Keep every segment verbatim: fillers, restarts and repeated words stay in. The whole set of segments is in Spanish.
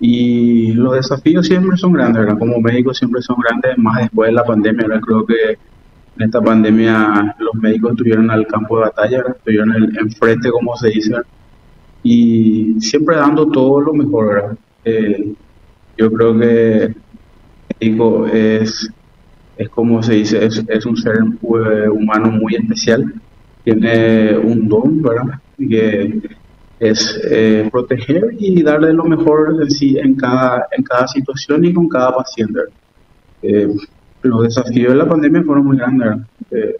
Y los desafíos siempre son grandes, ¿verdad? Como médicos siempre son grandes, más después de la pandemia. Ahora creo que en esta pandemia los médicos estuvieron al campo de batalla, ¿verdad? Estuvieron el, enfrente, como se dice, ¿verdad? Y siempre dando todo lo mejor, ¿verdad? Eh, yo creo que médico es, es como se dice, es, es un ser humano muy especial, tiene un don, ¿verdad? Que es eh, proteger y darle lo mejor de sí en cada, en cada situación y con cada paciente. Eh, los desafíos de la pandemia fueron muy grandes. Eh,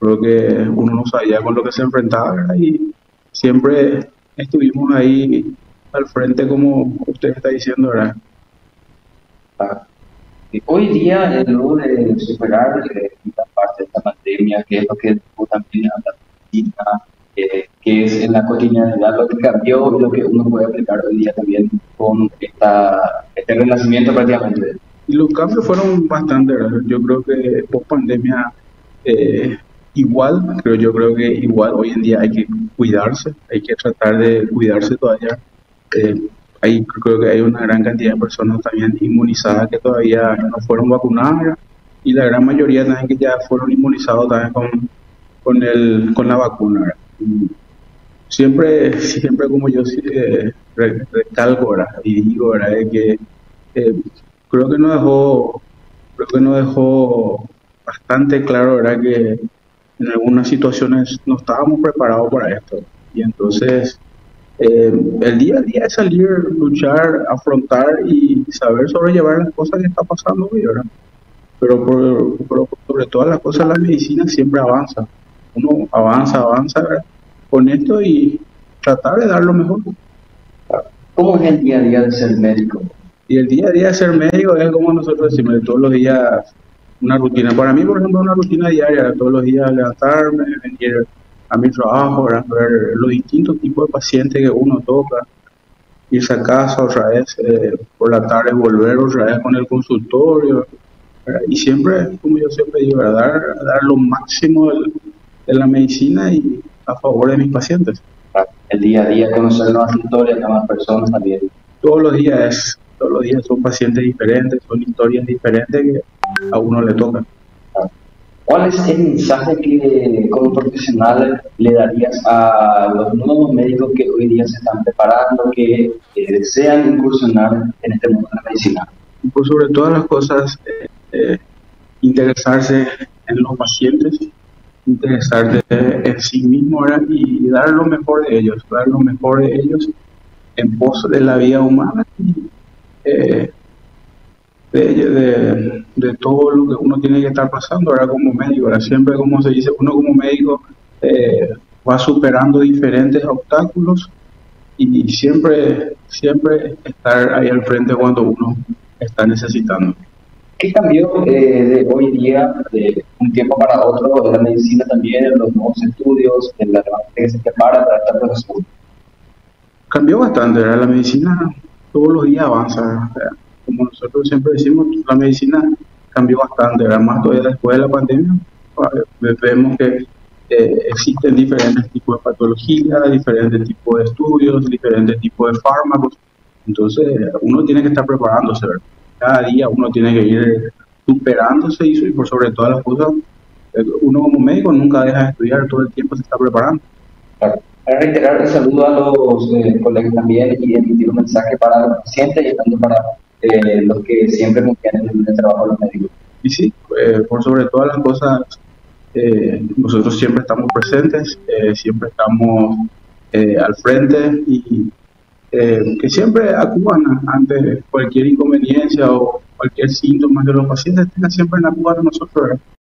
creo que uno no sabía con lo que se enfrentaba, ¿verdad? Y siempre estuvimos ahí al frente, como usted está diciendo, ¿verdad? Ah. Hoy día, en luego de superar eh, esta parte de esta pandemia, que es lo que también habla Eh, que es en la cotidianidad lo que cambió, lo que uno puede aplicar hoy día también con esta, este renacimiento prácticamente. Y los cambios fueron bastante, yo creo que post pandemia eh, igual, pero yo creo que igual hoy en día hay que cuidarse, hay que tratar de cuidarse todavía. Eh, hay, creo que hay una gran cantidad de personas también inmunizadas que todavía no fueron vacunadas y la gran mayoría también que ya fueron inmunizados también con, con, el, con la vacuna, ¿verdad? Siempre, siempre como yo eh, recalco, ¿verdad? Y digo, ¿verdad? Es que eh, creo que nos dejó, creo que nos dejó bastante claro, ¿verdad? Que en algunas situaciones no estábamos preparados para esto. Y entonces eh, el día a día es salir, luchar, afrontar y saber sobrellevar las cosas que está pasando hoy, ¿verdad? Pero, por, pero sobre todas las cosas la medicina siempre avanza. Uno avanza, avanza, ¿verdad? Con esto y tratar de dar lo mejor. ¿Cómo es el día a día de ser médico? Y el día a día de ser médico es como nosotros decimos, todos los días una rutina. Para mí, por ejemplo, una rutina diaria, todos los días levantarme, venir a mi trabajo, ¿verdad? Ver los distintos tipos de pacientes que uno toca, irse a casa otra vez, eh, por la tarde volver otra vez con el consultorio, ¿verdad? Y siempre, como yo siempre digo, ¿verdad? Dar, dar lo máximo del, de la medicina y a favor de mis pacientes. El día a día conocer nuevas historias, nuevas personas también. Todos los días, todos los días son pacientes diferentes, son historias diferentes que a uno le tocan. ¿Cuál es el mensaje que como profesional le darías a los nuevos médicos que hoy día se están preparando, que eh, desean incursionar en este mundo de la medicina? Pues sobre todas las cosas, eh, eh, interesarse en los pacientes, interesarte en sí mismo, ¿verdad? Y dar lo mejor de ellos, dar lo mejor de ellos en pos de la vida humana y eh, de, de, de todo lo que uno tiene que estar pasando ahora como médico, ¿verdad? Siempre, como se dice, uno como médico eh, va superando diferentes obstáculos y, y siempre, siempre estar ahí al frente cuando uno está necesitando. ¿Qué cambió eh, de hoy día, de un tiempo para otro, en la medicina también, en los nuevos estudios, en la que se prepara para esta profesión? Cambió bastante, ¿verdad? La medicina todos los días avanza, ¿verdad? Como nosotros siempre decimos, la medicina cambió bastante, ¿verdad? Más todavía después de la pandemia, ¿verdad? Vemos que eh, existen diferentes tipos de patologías, diferentes tipos de estudios, diferentes tipos de fármacos, entonces uno tiene que estar preparándose, ¿verdad? Cada día uno tiene que ir superándose y por sobre todas las cosas, uno como médico nunca deja de estudiar, todo el tiempo se está preparando. Claro. Para reiterar el saludo a los eh, colegas también y emitir un mensaje para los pacientes y tanto para eh, los que siempre confían en el trabajo de los médicos. Y sí, eh, por sobre todas las cosas, eh, nosotros siempre estamos presentes, eh, siempre estamos eh, al frente y Eh, que siempre acudan ante cualquier inconveniencia o cualquier síntoma que los pacientes tengan, siempre acudan a nosotros, ¿verdad?